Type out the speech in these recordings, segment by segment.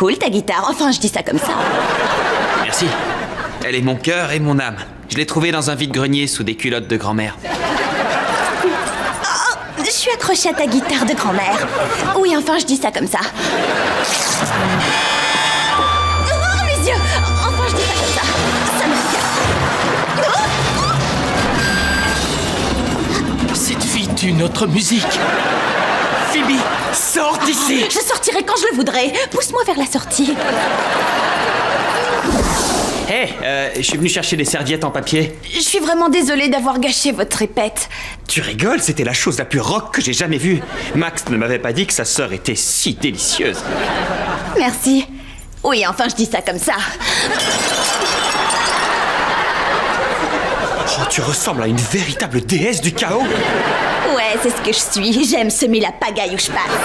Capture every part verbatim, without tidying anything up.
cool ta guitare, enfin je dis ça comme ça. Merci. Elle est mon cœur et mon âme. Je l'ai trouvée dans un vide-grenier sous des culottes de grand-mère. Oh, je suis accrochée à ta guitare de grand-mère. Oui, enfin je dis ça comme ça. Oh, mes yeux! Enfin je dis ça comme ça. Ça me regarde. Cette fille tue notre musique. Phoebe, sors d'ici! Je sortirai quand je le voudrais. Pousse-moi vers la sortie. Hé, hey, euh, je suis venu chercher des serviettes en papier. Je suis vraiment désolée d'avoir gâché votre répète. Tu rigoles, c'était la chose la plus rock que j'ai jamais vue. Max ne m'avait pas dit que sa sœur était si délicieuse. Merci. Oui, enfin, je dis ça comme ça. Oh, tu ressembles à une véritable déesse du chaos. Ouais, c'est ce que je suis. J'aime semer la pagaille où je passe.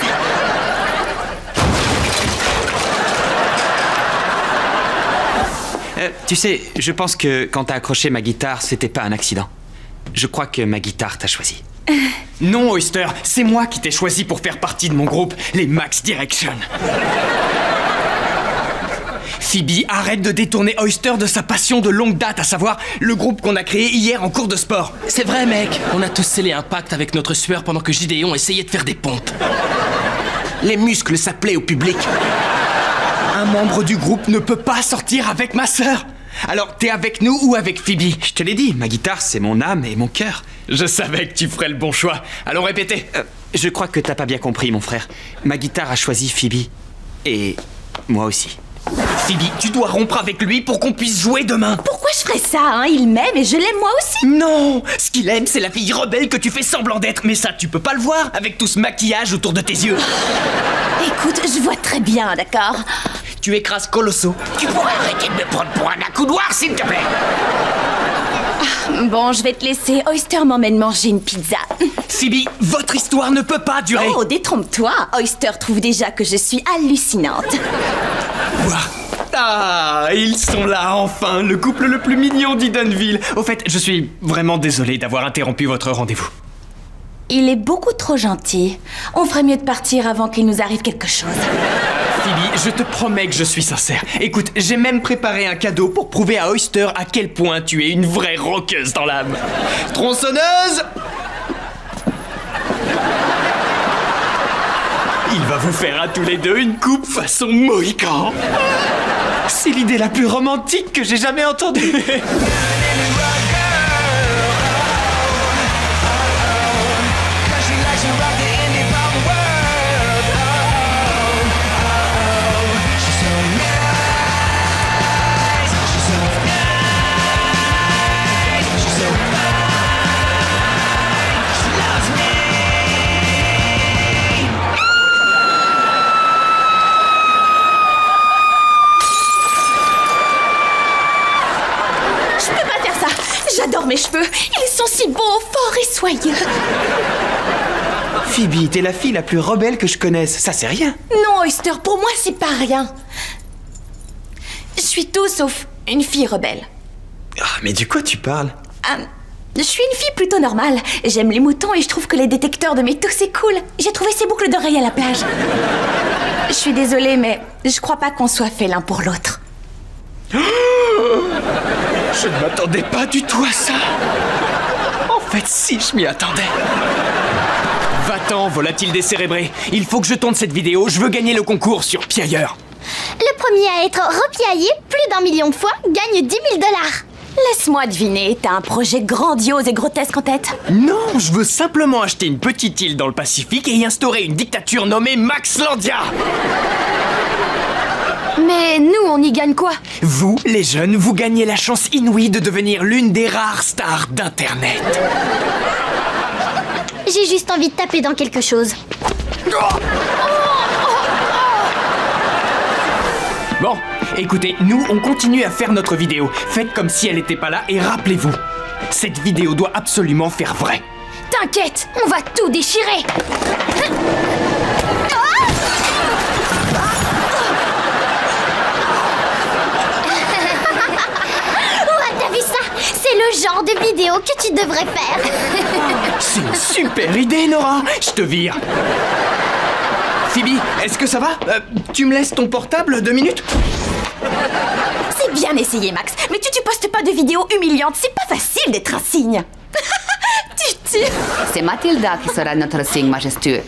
Euh, tu sais, je pense que quand t'as accroché ma guitare, c'était pas un accident. Je crois que ma guitare t'a choisi. Euh... Non, Oyster, c'est moi qui t'ai choisi pour faire partie de mon groupe, les Max Direction. Phoebe, arrête de détourner Oyster de sa passion de longue date, à savoir le groupe qu'on a créé hier en cours de sport. C'est vrai, mec. On a tous scellé un pacte avec notre sueur pendant que Gideon essayait de faire des pompes. Les muscles, ça plaît au public. Un membre du groupe ne peut pas sortir avec ma sœur. Alors, t'es avec nous ou avec Phoebe? Je te l'ai dit, ma guitare, c'est mon âme et mon cœur. Je savais que tu ferais le bon choix. Allons répéter. Euh, je crois que t'as pas bien compris, mon frère. Ma guitare a choisi Phoebe. Et moi aussi. Phoebe, tu dois rompre avec lui pour qu'on puisse jouer demain. Pourquoi je ferais ça, hein? Il m'aime et je l'aime moi aussi. Non, ce qu'il aime, c'est la fille rebelle que tu fais semblant d'être. Mais ça, tu peux pas le voir avec tout ce maquillage autour de tes yeux. Écoute, je vois très bien, d'accord? Tu écrases Colosso. Tu pourrais arrêter de me prendre pour un accoudoir, s'il te plaît? Bon, je vais te laisser. Oyster m'emmène manger une pizza. Phoebe, votre histoire ne peut pas durer. Oh, détrompe-toi. Oyster trouve déjà que je suis hallucinante. Quoi ? Ah, ils sont là, enfin, le couple le plus mignon d'Edenville. Au fait, je suis vraiment désolé d'avoir interrompu votre rendez-vous. Il est beaucoup trop gentil. On ferait mieux de partir avant qu'il nous arrive quelque chose. Phoebe, je te promets que je suis sincère. Écoute, j'ai même préparé un cadeau pour prouver à Oyster à quel point tu es une vraie rockeuse dans l'âme. Tronçonneuse! Il va vous faire à tous les deux une coupe façon mohican. C'est l'idée la plus romantique que j'ai jamais entendue. J'adore mes cheveux, ils sont si beaux, forts et soyeux. Phoebe, t'es la fille la plus rebelle que je connaisse, ça c'est rien. Non, Oyster, pour moi c'est pas rien. Je suis tout sauf une fille rebelle. Ah, mais du quoi tu parles? euh, Je suis une fille plutôt normale, j'aime les moutons et je trouve que les détecteurs de métaux c'est cool. J'ai trouvé ces boucles d'oreilles à la plage. Je suis désolée, mais je crois pas qu'on soit fait l'un pour l'autre. Je ne m'attendais pas du tout à ça. En fait, si, je m'y attendais. Va-t'en, volatile décérébré. Il faut que je tourne cette vidéo. Je veux gagner le concours sur Piailleur. Le premier à être repiaillé plus d'un million de fois gagne dix mille dollars. Laisse-moi deviner, t'as un projet grandiose et grotesque en tête? Non, je veux simplement acheter une petite île dans le Pacifique et y instaurer une dictature nommée Maxlandia. Mais nous, on y gagne quoi? Vous, les jeunes, vous gagnez la chance inouïe de devenir l'une des rares stars d'Internet. J'ai juste envie de taper dans quelque chose. Oh oh oh. Bon, écoutez, nous, on continue à faire notre vidéo. Faites comme si elle n'était pas là et rappelez-vous, cette vidéo doit absolument faire vrai. T'inquiète, on va tout déchirer. Le genre de vidéo que tu devrais faire. C'est une super idée, Nora. Je te vire. Phoebe, est-ce que ça va? euh, Tu me laisses ton portable deux minutes? C'est bien essayé, Max, mais tu ne postes pas de vidéos humiliantes, c'est pas facile d'être un cygne. C'est Mathilda qui sera notre signe majestueux.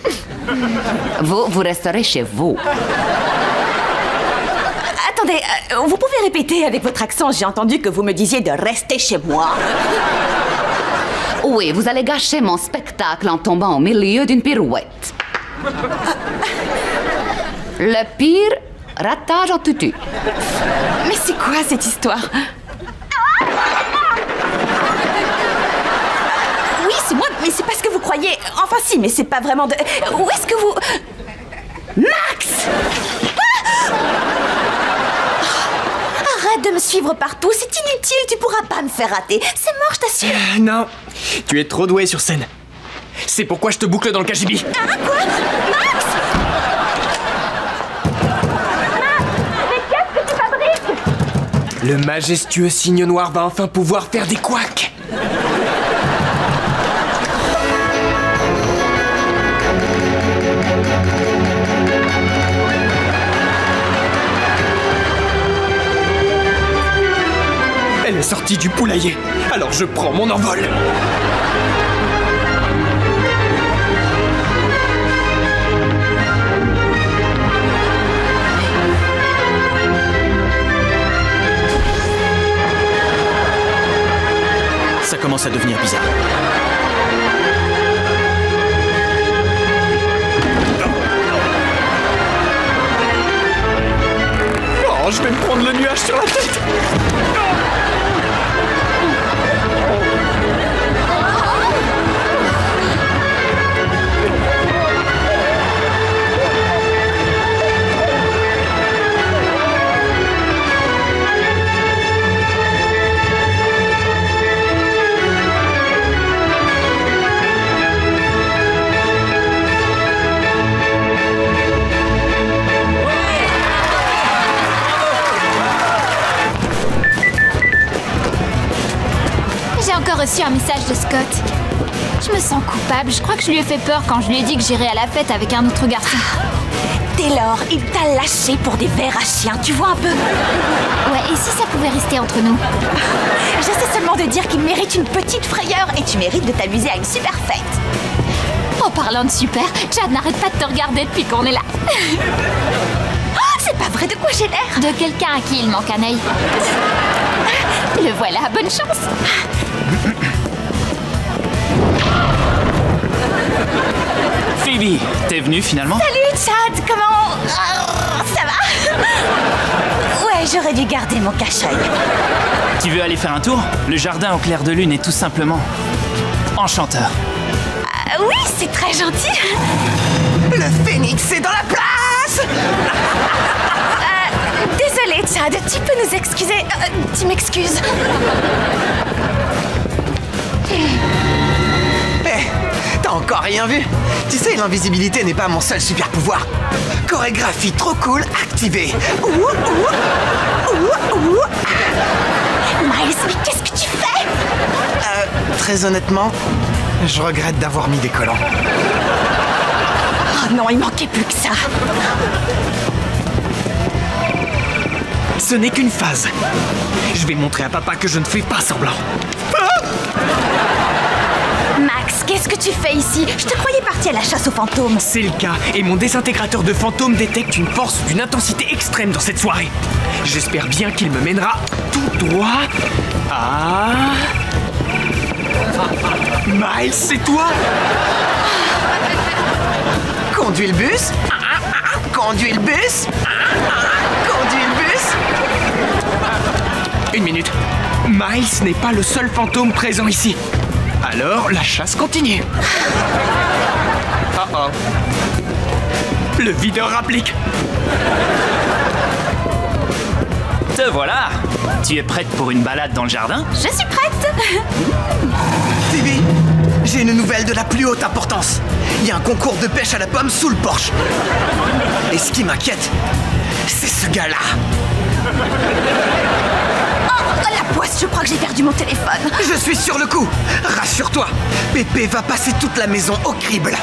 Vous, vous resterez chez vous. Attendez, vous pouvez répéter avec votre accent, j'ai entendu que vous me disiez de rester chez moi. Oui, vous allez gâcher mon spectacle en tombant au milieu d'une pirouette. Le pire ratage en tutu. Mais c'est quoi cette histoire? Mais c'est pas ce que vous croyez. Enfin si, mais c'est pas vraiment de... Où est-ce que vous... Max! Ah, arrête de me suivre partout, c'est inutile, tu pourras pas me faire rater. C'est mort, je t'assure. Euh, non, tu es trop doué sur scène. C'est pourquoi je te boucle dans le cagibi. Ah, quoi? Max! Max, mais qu'est-ce que tu fabriques? Le majestueux cygne noir va enfin pouvoir faire des couacs. Elle est sortie du poulailler, alors je prends mon envol. Ça commence à devenir bizarre. Oh, je vais me prendre le nuage sur la tête. J'ai reçu un message de Scott. Je me sens coupable, je crois que je lui ai fait peur quand je lui ai dit que j'irais à la fête avec un autre garçon. Taylor, il t'a lâché pour des vers à chiens, tu vois un peu? Ouais, et si ça pouvait rester entre nous? J'essaie seulement de dire qu'il mérite une petite frayeur et tu mérites de t'amuser à une super fête. En parlant de super, Chad n'arrête pas de te regarder depuis qu'on est là. Oh, c'est pas vrai, de quoi j'ai l'air? De quelqu'un à qui il manque un œil. Le voilà, bonne chance. Phoebe, t'es venue finalement? Salut Chad, comment... Oh, ça va? Ouais, j'aurais dû garder mon cache-œil. Tu veux aller faire un tour? Le jardin au clair de lune est tout simplement enchanteur. Euh, oui, c'est très gentil. Le phénix est dans la place. euh, Désolée Chad, tu peux nous excuser? euh, Tu m'excuses? T'as encore rien vu? Tu sais, l'invisibilité n'est pas mon seul super pouvoir. Chorégraphie trop cool activée. Ouh, ouh, ouh, ouh. Miles, mais qu'est-ce que tu fais? Euh, très honnêtement, je regrette d'avoir mis des collants. Oh non, il manquait plus que ça. Ce n'est qu'une phase. Je vais montrer à papa que je ne fais pas semblant. Ah! Max, qu'est-ce que tu fais ici? Je te croyais parti à la chasse aux fantômes. C'est le cas, et mon désintégrateur de fantômes détecte une force d'une intensité extrême dans cette soirée. J'espère bien qu'il me mènera tout droit à... Miles, c'est toi? Conduis le bus. Conduis le bus. Conduis le bus. Une minute. Miles n'est pas le seul fantôme présent ici. Alors, la chasse continue. Oh oh. Le videur applique. Te voilà. Tu es prête pour une balade dans le jardin? Je suis prête. Phoebe, j'ai une nouvelle de la plus haute importance. Il y a un concours de pêche à la pomme sous le porche. Et ce qui m'inquiète, c'est ce gars-là. Je crois que j'ai perdu mon téléphone. Je suis sur le coup. Rassure-toi, Pépé va passer toute la maison au crible.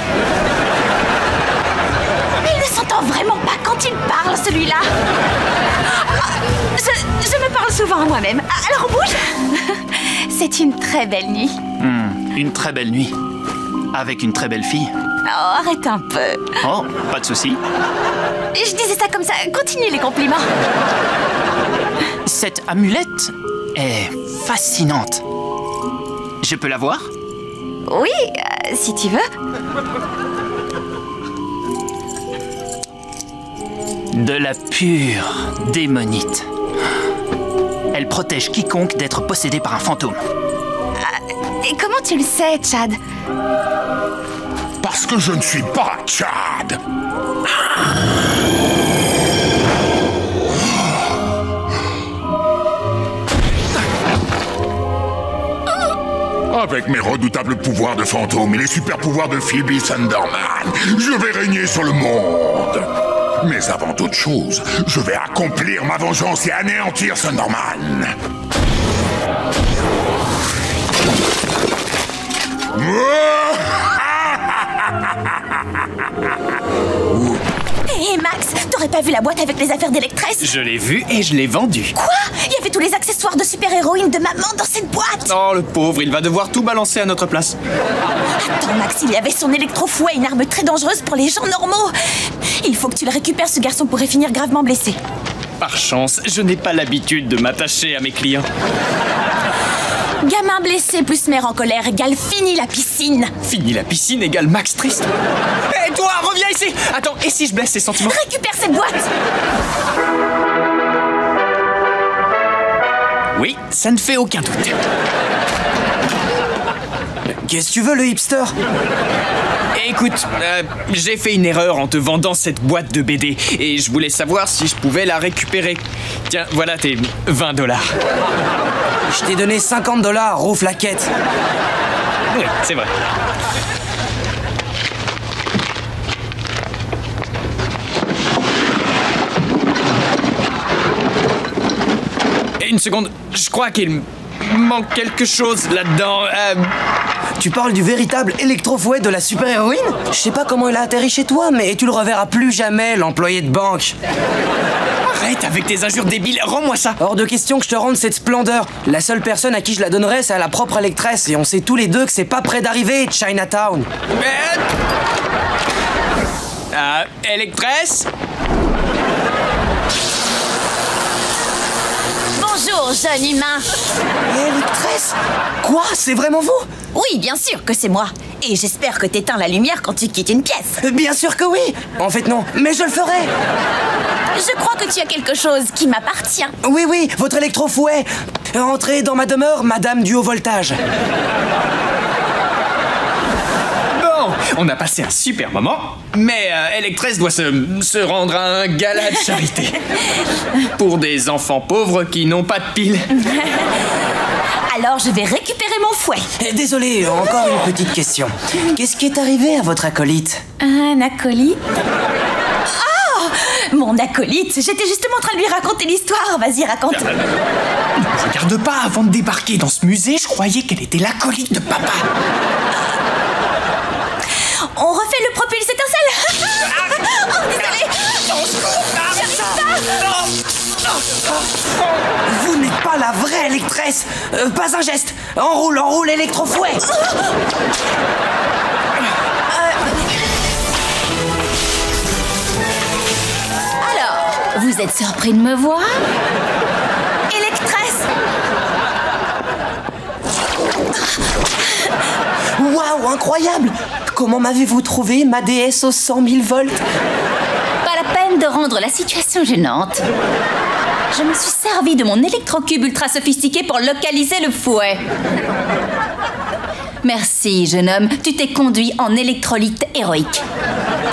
Ils ne sont l'entend vraiment pas quand il parle, celui-là. Je, je me parle souvent à moi-même. Alors bouge. C'est une très belle nuit. Mmh, une très belle nuit. Avec une très belle fille. Oh, arrête un peu. Oh, pas de souci. Je disais ça comme ça. Continue les compliments. Cette amulette est fascinante. Je peux la voir? Oui, euh, si tu veux. De la pure démonite. Elle protège quiconque d'être possédé par un fantôme. Euh, et comment tu le sais, Chad? Parce que je ne suis pas Chad. Avec mes redoutables pouvoirs de fantôme et les super pouvoirs de Phoebe Thunderman, je vais régner sur le monde. Mais avant toute chose, je vais accomplir ma vengeance et anéantir Thunderman. Hé hey Max, t'aurais pas vu la boîte avec les affaires d'Electresse? Je l'ai vue et je l'ai vendue. Quoi? Il y avait tous les accessoires de super-héroïne de maman dans cette boîte. Oh, le pauvre, il va devoir tout balancer à notre place. Attends Max, il y avait son électrofouet, une arme très dangereuse pour les gens normaux. Il faut que tu le récupères, ce garçon pourrait finir gravement blessé. Par chance, je n'ai pas l'habitude de m'attacher à mes clients. Gamin blessé plus mère en colère égale fini la piscine. Fini la piscine égale Max triste. Hé, hey, toi, reviens ici. Attends, et si je blesse ses sentiments? Récupère cette boîte. Oui, ça ne fait aucun doute. Qu'est-ce que tu veux, le hipster? Écoute, euh, j'ai fait une erreur en te vendant cette boîte de B D et je voulais savoir si je pouvais la récupérer. Tiens, voilà tes vingt dollars. Je t'ai donné cinquante dollars, rouflaquette. Oui, c'est vrai. Et une seconde, je crois qu'il manque quelque chose là-dedans. Euh... Tu parles du véritable électrofouet de la super-héroïne? Je sais pas comment il a atterri chez toi, mais tu le reverras plus jamais, l'employé de banque. Arrête avec tes injures débiles, rends-moi ça. Hors de question que je te rende cette splendeur. La seule personne à qui je la donnerais, c'est à la propre Electresse. Et on sait tous les deux que c'est pas près d'arriver, Chinatown. Mais... Euh... Electresse? Bonjour, jeune humain. Electresse? Quoi? C'est vraiment vous? Oui, bien sûr que c'est moi. Et j'espère que t'éteins la lumière quand tu quittes une pièce. Bien sûr que oui. En fait, non, mais je le ferai. Je crois que tu as quelque chose qui m'appartient. Oui, oui, votre électrofouet. Entrez dans ma demeure, madame du haut voltage. Bon, on a passé un super moment, mais euh, Electresse doit se, se rendre à un gala de charité. Pour des enfants pauvres qui n'ont pas de piles. Alors je vais récupérer mon fouet. Désolé, encore une petite question. Qu'est-ce qui est arrivé à votre acolyte? Un acolyte? Mon acolyte, j'étais justement en train de lui raconter l'histoire. Vas-y, raconte. Ne regarde pas, avant de débarquer dans ce musée, je croyais qu'elle était l'acolyte de papa. On refait le propulse étincelle. Oh, désolé. Vous n'êtes pas la vraie Electresse. Euh, pas un geste. Enroule, enroule, électrofouet. Vous êtes surpris de me voir? Electresse! Waouh, incroyable! Comment m'avez-vous trouvé, ma déesse aux cent mille volts? Pas la peine de rendre la situation gênante. Je me suis servi de mon électrocube ultra sophistiqué pour localiser le fouet. Merci, jeune homme. Tu t'es conduit en électrolyte héroïque.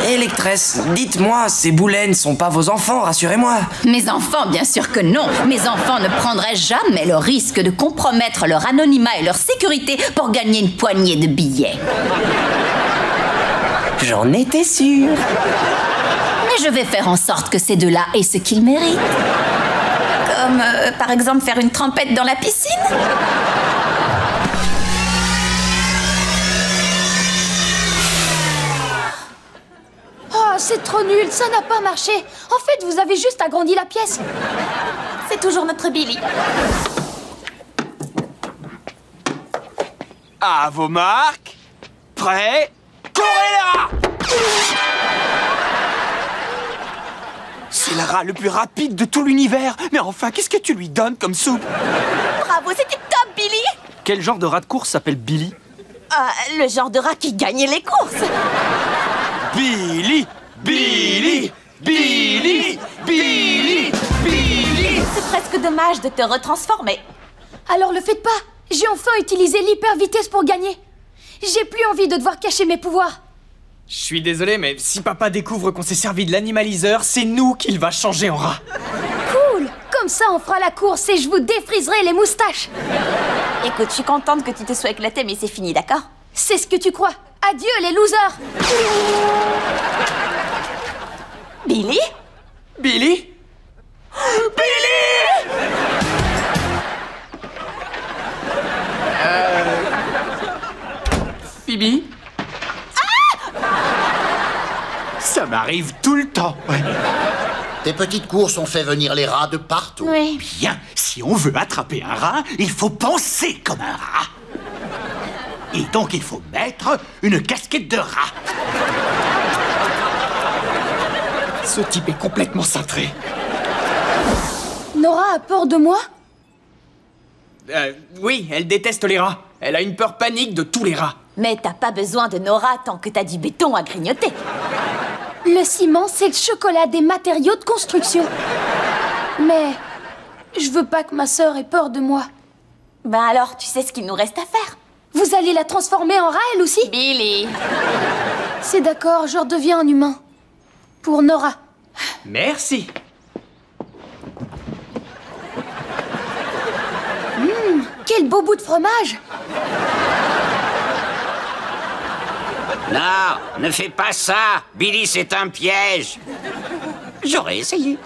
Electresse, dites-moi, ces boulets ne sont pas vos enfants, rassurez-moi. Mes enfants, bien sûr que non. Mes enfants ne prendraient jamais le risque de compromettre leur anonymat et leur sécurité pour gagner une poignée de billets. J'en étais sûre. Mais je vais faire en sorte que ces deux-là aient ce qu'ils méritent. Comme, euh, par exemple, faire une trempette dans la piscine. c'est trop nul, ça n'a pas marché. En fait, vous avez juste agrandi la pièce. C'est toujours notre Billy. À vos marques, prêts, courez les rats. C'est le rat le plus rapide de tout l'univers. Mais enfin, qu'est-ce que tu lui donnes comme soupe? Bravo, c'était top, Billy. Quel genre de rat de course s'appelle Billy? Euh, le genre de rat qui gagnait les courses. Billy, Billy, Billy, Billy, Billy. C'est presque dommage de te retransformer. Alors le faites pas. J'ai enfin utilisé l'hyper-vitesse pour gagner. J'ai plus envie de devoir cacher mes pouvoirs. Je suis désolé, mais si papa découvre qu'on s'est servi de l'animaliseur, c'est nous qu'il va changer en rat. Cool. Comme ça, on fera la course et je vous défriserai les moustaches. Écoute, je suis contente que tu te sois éclatée, mais c'est fini, d'accord? C'est ce que tu crois. Adieu, les losers. Billy? Billy? Billy! Euh... Phoebe? Ah! Ça m'arrive tout le temps. Ouais. Tes petites courses ont fait venir les rats de partout. Oui. Bien, si on veut attraper un rat, il faut penser comme un rat. Et donc il faut mettre une casquette de rat. Ce type est complètement cintré. Nora a peur de moi? Euh, oui, elle déteste les rats. Elle a une peur panique de tous les rats. Mais t'as pas besoin de Nora tant que t'as du béton à grignoter. Le ciment, c'est le chocolat des matériaux de construction. Mais je veux pas que ma sœur ait peur de moi. Ben alors, tu sais ce qu'il nous reste à faire. Vous allez la transformer en rat, elle aussi? Billy. C'est d'accord, je redeviens un humain. Pour Nora. Merci. Mmh, quel beau bout de fromage! Non, ne fais pas ça! Billy, c'est un piège! J'aurais essayé.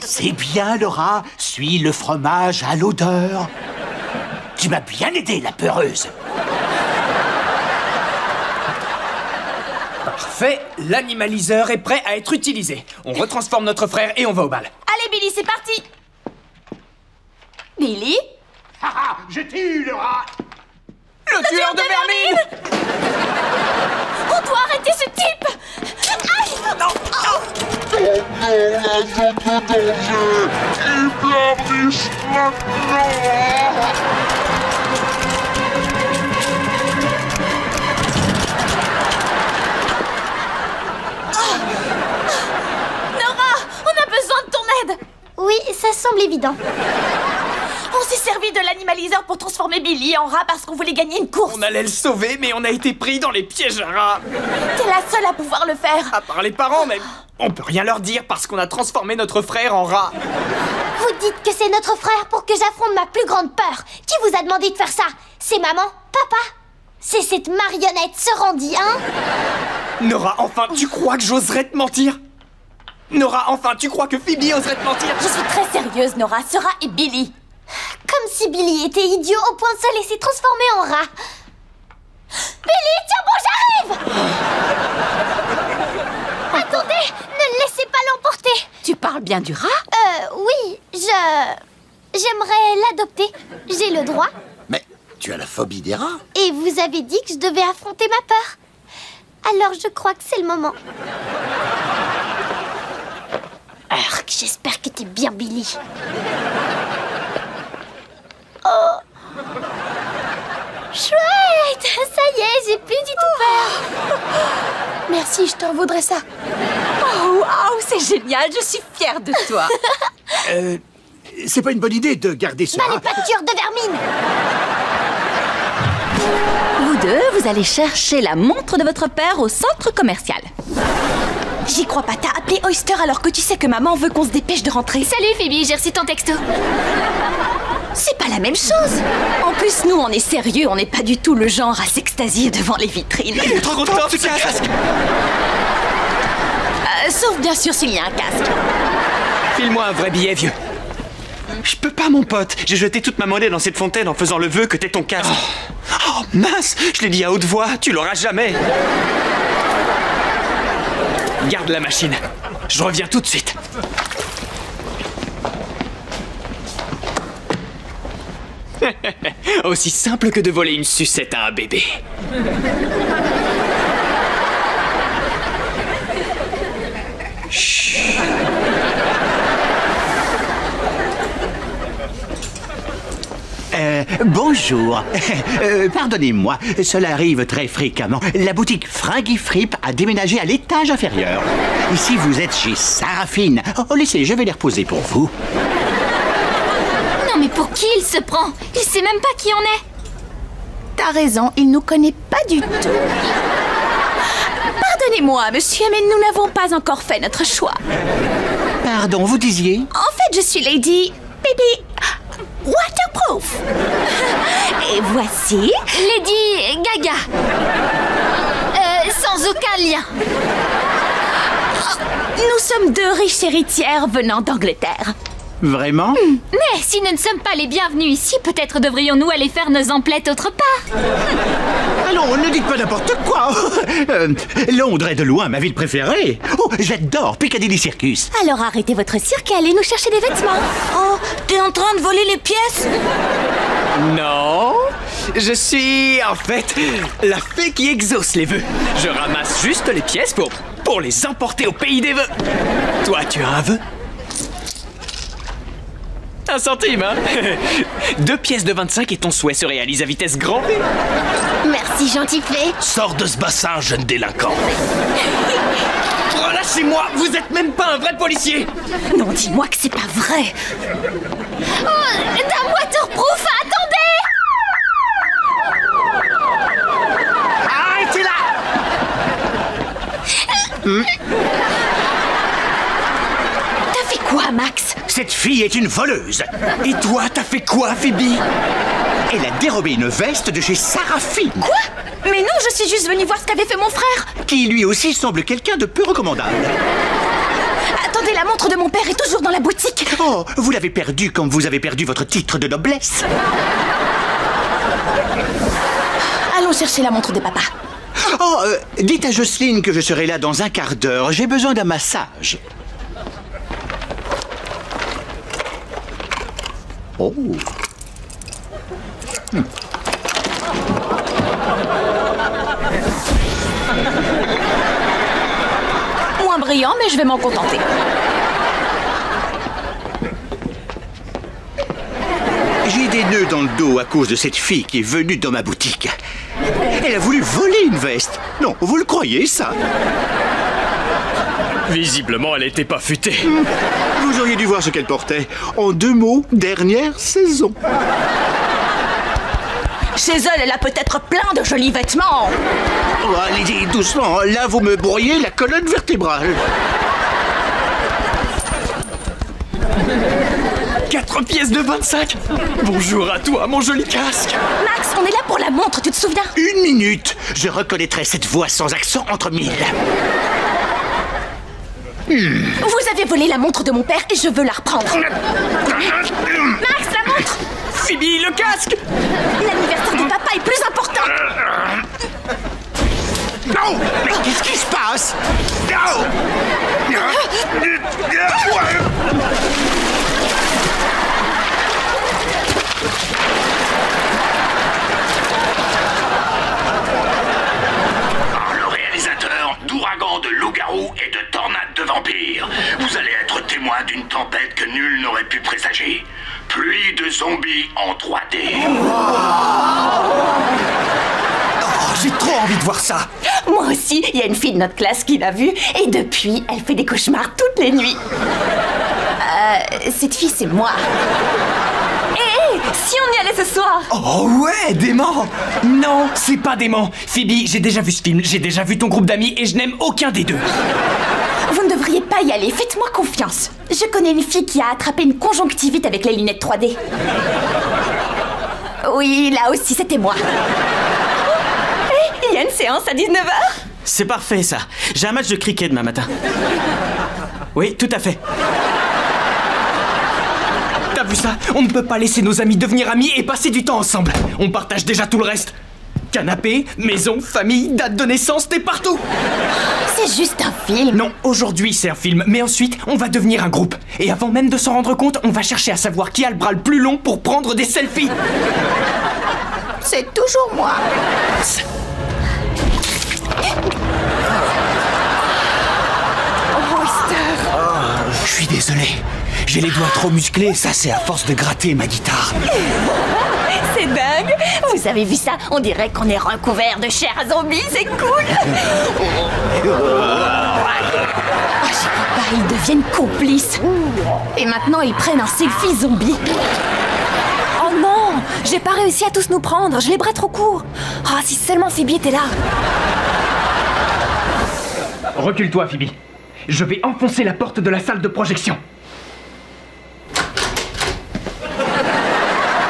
C'est bien, Laura. Suis le fromage à l'odeur. Tu m'as bien aidé, la peureuse. Parfait, l'animaliseur est prêt à être utilisé. On retransforme notre frère et on va au bal. Allez, Billy, c'est parti! Billy? Ha ha! Je tue le rat! Le, le tueur, tueur de, de vermine! On doit arrêter ce type! Aïe! Non! Non! Oh! Nora! On a besoin de ton aide! Oui, ça semble évident. On s'est servi de l'animaliseur pour transformer Billy en rat parce qu'on voulait gagner une course. On allait le sauver, mais on a été pris dans les pièges à rats. T'es la seule à pouvoir le faire. À part les parents, mais on peut rien leur dire parce qu'on a transformé notre frère en rat. Vous dites que c'est notre frère pour que j'affronte ma plus grande peur. Qui vous a demandé de faire ça? C'est maman? Papa? C'est cette marionnette, se rendit, hein? Nora, enfin, tu crois que j'oserais te mentir? Nora, enfin, tu crois que Phoebe oserait te mentir? Je suis très sérieuse, Nora. Ce rat est Billy. Comme si Billy était idiot au point de se laisser transformer en rat. Billy, tiens bon, j'arrive! Attendez, ne le laissez pas l'emporter. Tu parles bien du rat? Euh, oui, je... J'aimerais l'adopter. J'ai le droit. Mais tu as la phobie des rats. Et vous avez dit que je devais affronter ma peur. Alors je crois que c'est le moment. Arc, j'espère que t'es bien Billy. Oh. Chouette! Ça y est, j'ai plus du tout peur. Merci, je t'en voudrais ça. Oh, wow, c'est génial, je suis fière de toi. euh, c'est pas une bonne idée de garder ça. Bah, les pâtures de vermine! Vous deux, vous allez chercher la montre de votre père au centre commercial. J'y crois pas, t'as appelé Oyster alors que tu sais que maman veut qu'on se dépêche de rentrer. Salut Phoebe, j'ai reçu ton texto. C'est pas la même chose. En plus, nous, on est sérieux, on n'est pas du tout le genre à s'extasier devant les vitrines. Il est trop content, tu tiens un casque. Euh, sauf bien sûr s'il y a un casque. File-moi un vrai billet, vieux. Je peux pas, mon pote. J'ai jeté toute ma monnaie dans cette fontaine en faisant le vœu que t'aies ton casque. Oh, oh mince, je l'ai dit à haute voix, tu l'auras jamais. Garde la machine. Je reviens tout de suite. Aussi simple que de voler une sucette à un bébé. Chut. Euh, bonjour. Euh, pardonnez-moi, cela arrive très fréquemment. La boutique Fringifrip a déménagé à l'étage inférieur. Ici, vous êtes chez Sarafine. Oh, laissez, je vais les reposer pour vous. Non, mais pour qui il se prend? Il sait même pas qui on est. T'as raison, il nous connaît pas du tout. Pardonnez-moi, monsieur, mais nous n'avons pas encore fait notre choix. Pardon, vous disiez? En fait, je suis Lady... Baby... Waterproof. Et voici... Lady Gaga. Euh, sans aucun lien. Nous sommes deux riches héritières venant d'Angleterre. Vraiment? Mmh. Mais si nous ne sommes pas les bienvenus ici, peut-être devrions-nous aller faire nos emplettes autre part. Allons, ne dites pas n'importe quoi. euh, Londres est de loin ma ville préférée. Oh, j'adore Piccadilly Circus. Alors arrêtez votre cirque et allez nous chercher des vêtements. Oh, t'es en train de voler les pièces? Non, je suis en fait la fée qui exauce les vœux. Je ramasse juste les pièces pour, pour les emporter au pays des vœux. Toi, tu as un vœu? Un centime, hein? Deux pièces de vingt-cinq et ton souhait se réalise à vitesse grand V. Merci, gentil fée. Sors de ce bassin, jeune délinquant. Relâchez-moi, vous êtes même pas un vrai policier. Non, dis-moi que c'est pas vrai. Oh, Dame Waterproof, attendez! Arrêtez-la! hmm? T'as fait quoi, Max? Cette fille est une voleuse. Et toi, t'as fait quoi, Phoebe? Elle a dérobé une veste de chez Sarafine. Quoi? Mais non, je suis juste venue voir ce qu'avait fait mon frère. Qui, lui aussi, semble quelqu'un de peu recommandable. Attendez, la montre de mon père est toujours dans la boutique. Oh, vous l'avez perdue comme vous avez perdu votre titre de noblesse. Allons chercher la montre de papa. Oh, euh, dites à Jocelyne que je serai là dans un quart d'heure. J'ai besoin d'un massage. Oh. Hmm. Moins brillant, mais je vais m'en contenter. J'ai des nœuds dans le dos à cause de cette fille qui est venue dans ma boutique. Elle a voulu voler une veste. Non, vous le croyez, ça? Visiblement, elle n'était pas futée. Mmh. Vous auriez dû voir ce qu'elle portait. En deux mots, dernière saison. Chez elle, elle a peut-être plein de jolis vêtements. Oh, allez, doucement. Là, vous me brouillez la colonne vertébrale. Quatre pièces de vingt-cinq. Bonjour à toi, mon joli casque. Max, on est là pour la montre, tu te souviens? Une minute. Je reconnaîtrai cette voix sans accent entre mille. Hmm. Vous avez volé la montre de mon père et je veux la reprendre. Max, la montre! Phoebe, le casque! L'anniversaire de papa est plus important! Non! Mais qu'est-ce qui se passe? Non! D'ouragans, de loups-garous et de tornades de vampires. Vous allez être témoin d'une tempête que nul n'aurait pu présager. Pluie de zombies en trois D. Oh, j'ai trop envie de voir ça. Moi aussi, il y a une fille de notre classe qui l'a vue et depuis, elle fait des cauchemars toutes les nuits. Euh, cette fille, c'est moi. Si on y allait ce soir? Oh ouais, dément! Non, c'est pas dément. Phoebe, j'ai déjà vu ce film, j'ai déjà vu ton groupe d'amis et je n'aime aucun des deux. Vous ne devriez pas y aller, faites-moi confiance. Je connais une fille qui a attrapé une conjonctivite avec les lunettes trois D. Oui, là aussi, c'était moi. Il y a une séance à dix-neuf heures. C'est parfait, ça. J'ai un match de cricket demain matin. Oui, tout à fait. T'as vu ça? On ne peut pas laisser nos amis devenir amis et passer du temps ensemble. On partage déjà tout le reste. Canapé, maison, famille, date de naissance, t'es partout. C'est juste un film. Non, aujourd'hui c'est un film, mais ensuite on va devenir un groupe. Et avant même de s'en rendre compte, on va chercher à savoir qui a le bras le plus long pour prendre des selfies. C'est toujours moi. Je suis désolé, j'ai les doigts trop musclés, ça c'est à force de gratter ma guitare. C'est dingue, vous avez vu ça? On dirait qu'on est recouvert de chair à zombies, c'est cool. Ah, j'ai pas, ils deviennent complices. Et maintenant ils prennent un selfie zombie. Oh non, j'ai pas réussi à tous nous prendre, j'ai les bras trop courts. Ah, oh, si seulement Phoebe était là. Recule-toi Phoebe. Je vais enfoncer la porte de la salle de projection.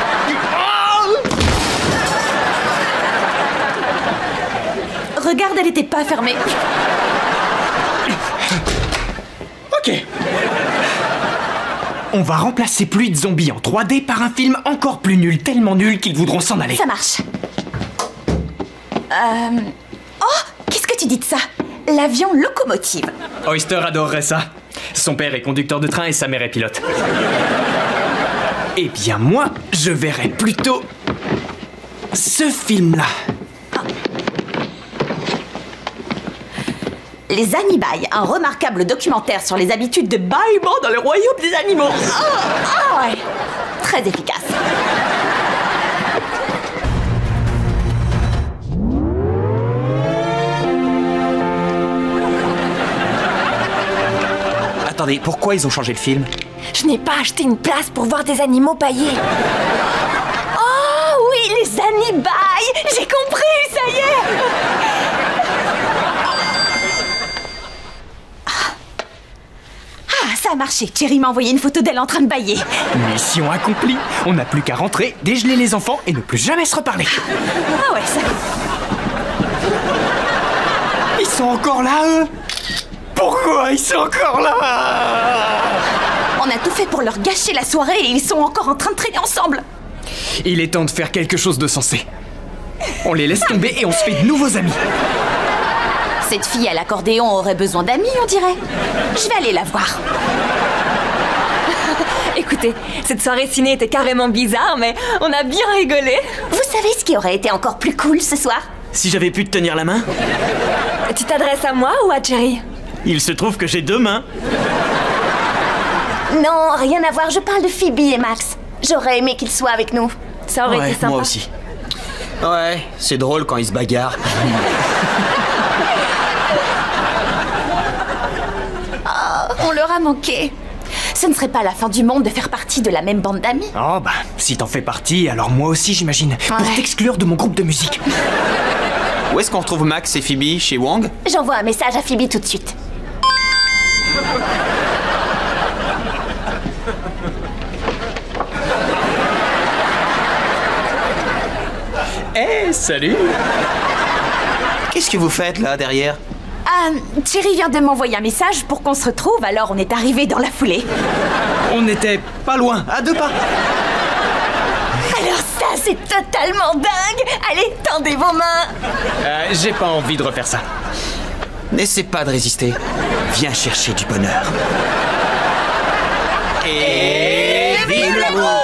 Oh! Regarde, elle n'était pas fermée. Ok. On va remplacer Pluie de zombies en trois D par un film encore plus nul, tellement nul qu'ils voudront s'en aller. Ça marche. Euh... Oh, qu'est-ce que tu dis de ça? L'avion locomotive. Oyster adorerait ça. Son père est conducteur de train et sa mère est pilote. Eh bien moi, je verrais plutôt ce film-là. Oh. Les Anibay, un remarquable documentaire sur les habitudes de bâillement dans le royaume des animaux. Oh, oh ouais. Très efficace. Attendez, pourquoi ils ont changé le film? Je n'ai pas acheté une place pour voir des animaux paillés. Oh oui, les Anibay! J'ai compris, ça y est! Ah, ça a marché. Thierry m'a envoyé une photo d'elle en train de bailler. Mission accomplie. On n'a plus qu'à rentrer, dégeler les enfants et ne plus jamais se reparler. Ah ouais, ça... Ils sont encore là, eux? Pourquoi ils sont encore là? On a tout fait pour leur gâcher la soirée et ils sont encore en train de traîner ensemble. Il est temps de faire quelque chose de sensé. On les laisse tomber et on se fait de nouveaux amis. Cette fille à l'accordéon aurait besoin d'amis, on dirait. Je vais aller la voir. Écoutez, cette soirée ciné était carrément bizarre, mais on a bien rigolé. Vous savez ce qui aurait été encore plus cool ce soir? Si j'avais pu te tenir la main. Tu t'adresses à moi ou à Thierry? Il se trouve que j'ai deux mains. Non, rien à voir, je parle de Phoebe et Max. J'aurais aimé qu'ils soient avec nous. Ça aurait ouais, été sympa. Moi aussi. Ouais, c'est drôle quand ils se bagarrent. Oh, on leur a manqué. Ce ne serait pas la fin du monde de faire partie de la même bande d'amis. Oh bah, si t'en fais partie, alors moi aussi j'imagine. Ouais. Pour t'exclure de mon groupe de musique. Où est-ce qu'on retrouve Max et Phoebe? Chez Wang? J'envoie un message à Phoebe tout de suite. Eh, hey, salut! Qu'est-ce que vous faites, là, derrière? Ah, euh, Thierry vient de m'envoyer un message pour qu'on se retrouve, alors on est arrivé dans la foulée. On était pas loin, à deux pas. Alors ça, c'est totalement dingue! Allez, tendez vos mains! Euh, j'ai pas envie de refaire ça. N'essaie pas de résister. Viens chercher du bonheur. Et... Et... Vive l'amour!